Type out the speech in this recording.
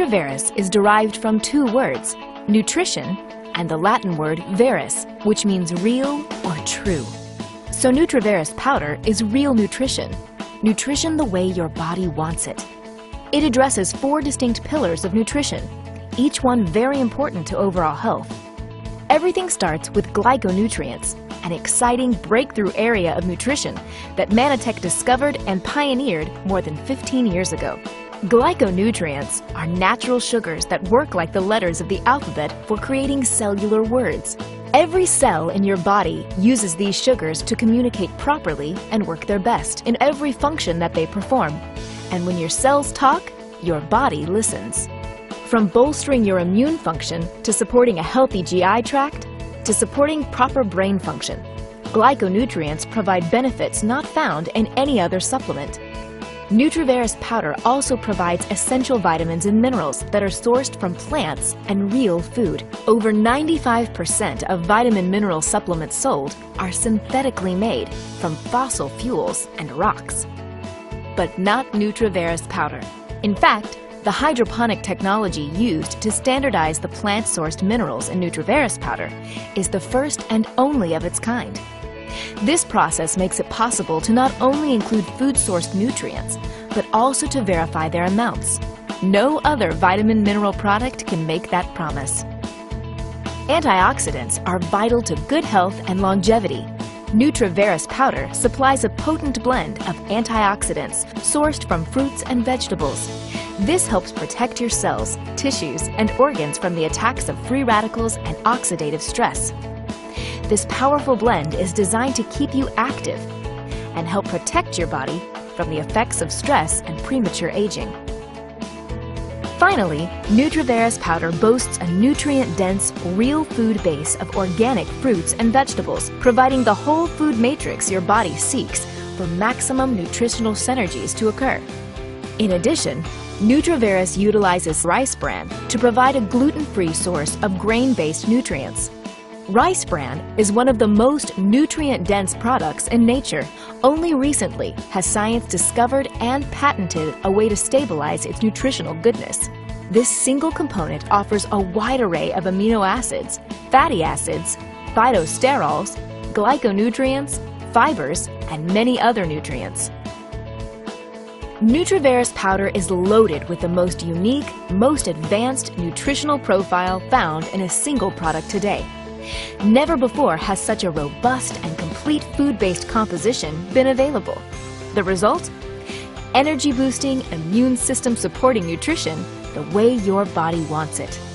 NutriVerus is derived from two words, nutrition and the Latin word verus, which means real or true. So NutriVerus powder is real nutrition, nutrition the way your body wants it. It addresses four distinct pillars of nutrition, each one very important to overall health. Everything starts with glyconutrients, an exciting breakthrough area of nutrition that Manatech discovered and pioneered more than 15 years ago. Glyconutrients are natural sugars that work like the letters of the alphabet for creating cellular words. Every cell in your body uses these sugars to communicate properly and work their best in every function that they perform. And when your cells talk, your body listens. From bolstering your immune function to supporting a healthy GI tract, to supporting proper brain function, glyconutrients provide benefits not found in any other supplement. NutriVerus powder also provides essential vitamins and minerals that are sourced from plants and real food. Over 95% of vitamin mineral supplements sold are synthetically made from fossil fuels and rocks. But not NutriVerus powder. In fact, the hydroponic technology used to standardize the plant-sourced minerals in NutriVerus powder is the first and only of its kind. This process makes it possible to not only include food-sourced nutrients, but also to verify their amounts. No other vitamin mineral product can make that promise. Antioxidants are vital to good health and longevity. NutriVerus powder supplies a potent blend of antioxidants sourced from fruits and vegetables. This helps protect your cells, tissues, and organs from the attacks of free radicals and oxidative stress. This powerful blend is designed to keep you active and help protect your body from the effects of stress and premature aging. Finally, NutriVerus powder boasts a nutrient-dense, real food base of organic fruits and vegetables, providing the whole food matrix your body seeks for maximum nutritional synergies to occur. In addition, NutriVerus utilizes rice bran to provide a gluten-free source of grain-based nutrients. Rice bran is one of the most nutrient-dense products in nature. Only recently has science discovered and patented a way to stabilize its nutritional goodness. This single component offers a wide array of amino acids, fatty acids, phytosterols, glyconutrients, fibers, and many other nutrients. NutriVerus powder is loaded with the most unique, most advanced nutritional profile found in a single product today. Never before has such a robust and complete food-based composition been available. The result? Energy-boosting, immune system-supporting nutrition the way your body wants it.